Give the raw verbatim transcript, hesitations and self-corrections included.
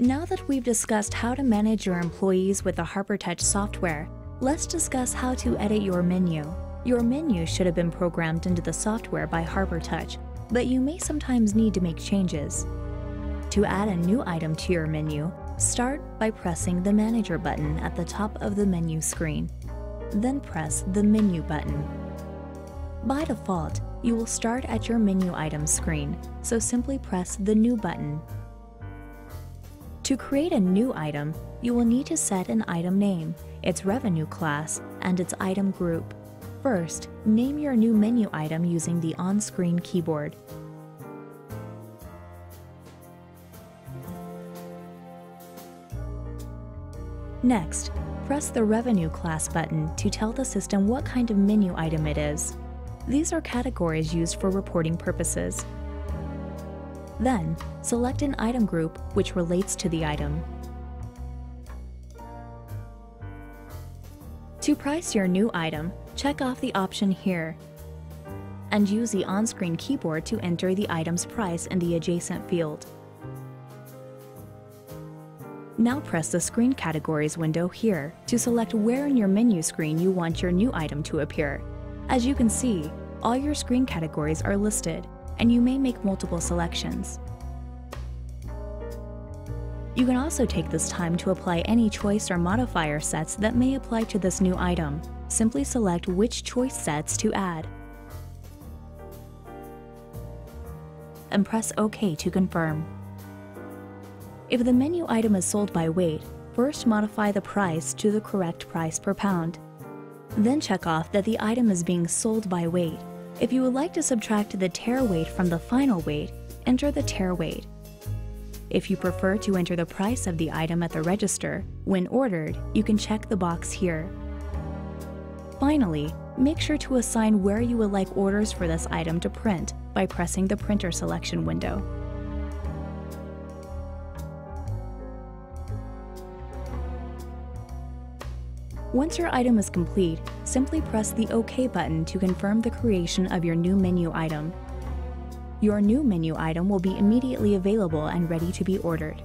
Now that we've discussed how to manage your employees with the HarperTouch software, let's discuss how to edit your menu. Your menu should have been programmed into the software by HarperTouch, but you may sometimes need to make changes. To add a new item to your menu, start by pressing the Manager button at the top of the menu screen. Then press the Menu button. By default, you will start at your menu item screen, so simply press the New button. To create a new item, you will need to set an item name, its revenue class, and its item group. First, name your new menu item using the on-screen keyboard. Next, press the Revenue Class button to tell the system what kind of menu item it is. These are categories used for reporting purposes. Then, select an item group which relates to the item. To price your new item, check off the option here and use the on-screen keyboard to enter the item's price in the adjacent field. Now press the Screen Categories window here to select where in your menu screen you want your new item to appear. As you can see, all your screen categories are listed, and you may make multiple selections. You can also take this time to apply any choice or modifier sets that may apply to this new item. Simply select which choice sets to add, and press OK to confirm. If the menu item is sold by weight, first modify the price to the correct price per pound. Then check off that the item is being sold by weight. If you would like to subtract the tare weight from the final weight, enter the tare weight. If you prefer to enter the price of the item at the register, when ordered, you can check the box here. Finally, make sure to assign where you would like orders for this item to print by pressing the printer selection window. Once your item is complete, simply press the OK button to confirm the creation of your new menu item. Your new menu item will be immediately available and ready to be ordered.